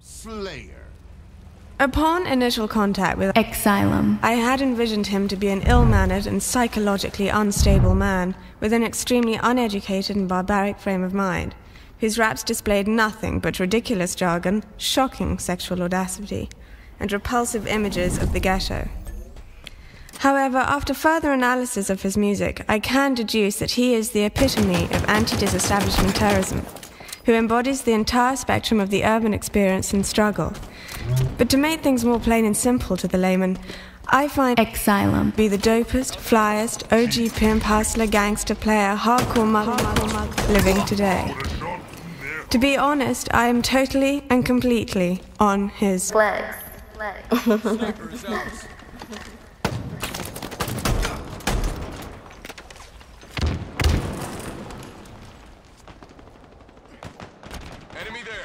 Slayer. Upon initial contact with Xylume, I had envisioned him to be an ill-mannered and psychologically unstable man with an extremely uneducated and barbaric frame of mind, whose raps displayed nothing but ridiculous jargon, shocking sexual audacity, and repulsive images of the ghetto. However, after further analysis of his music, I can deduce that he is the epitome of anti-disestablishmentarianism, who embodies the entire spectrum of the urban experience and struggle. But to make things more plain and simple to the layman, I find Xylume be the dopest, flyest, OG pimp, hustler, gangster, player, hardcore mother living today. To be honest, I am totally and completely on his legs. Enemy there.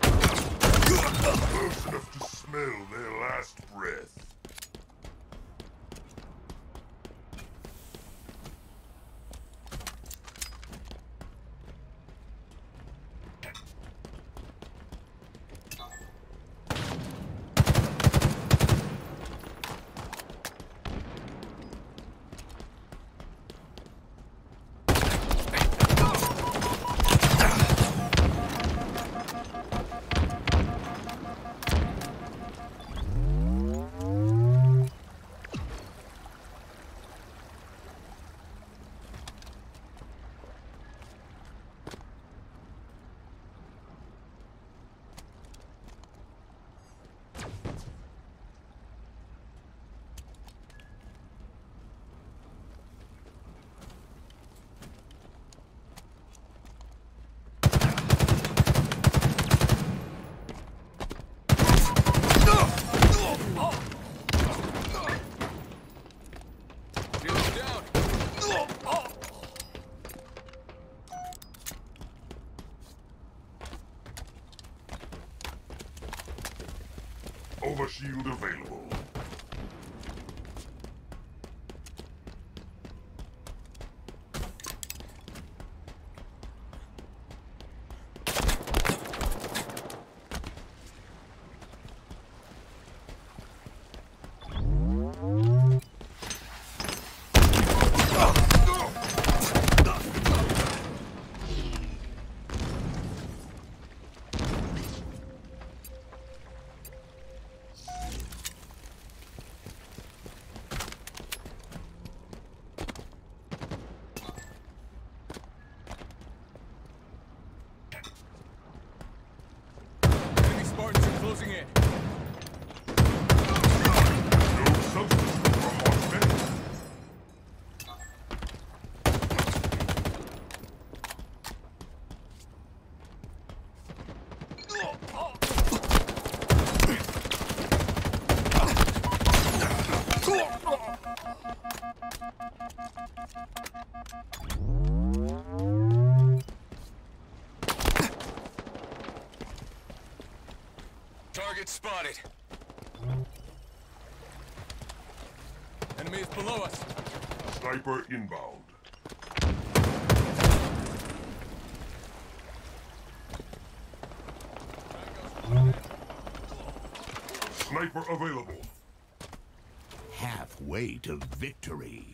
Close enough to smell their last breath. Overshield available. Closing in. No substitute for hot men. Target spotted. Enemy is below us. Sniper inbound. Sniper available. Halfway to victory.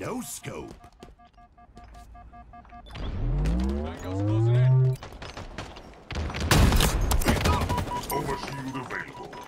No scope. Overshield available.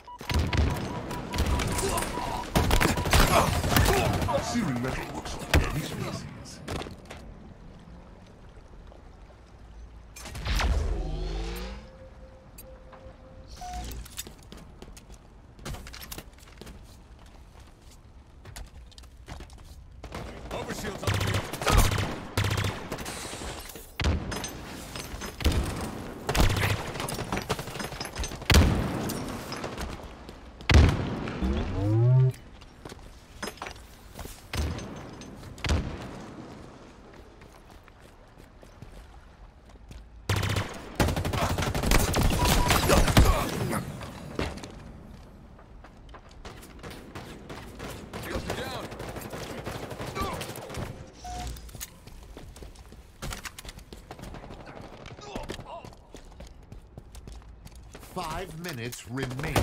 5 minutes remaining.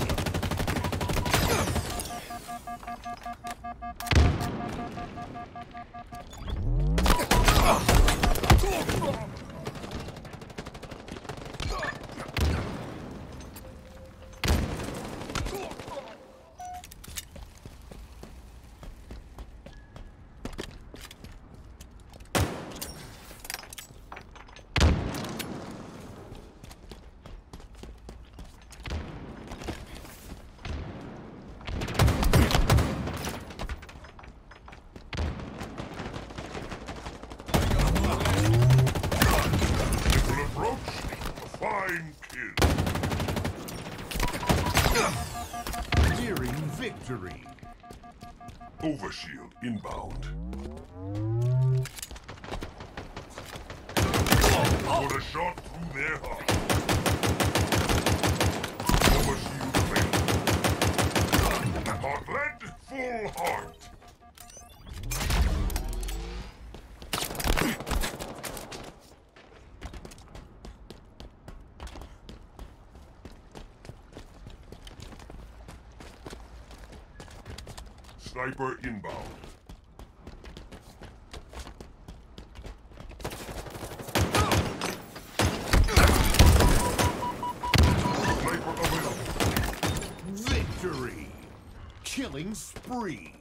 Victory. Overshield inbound. Put a shot through their heart. Overshield failed. Heartlet, full heart. Sniper inbound. Sniper available. Victory! Killing spree!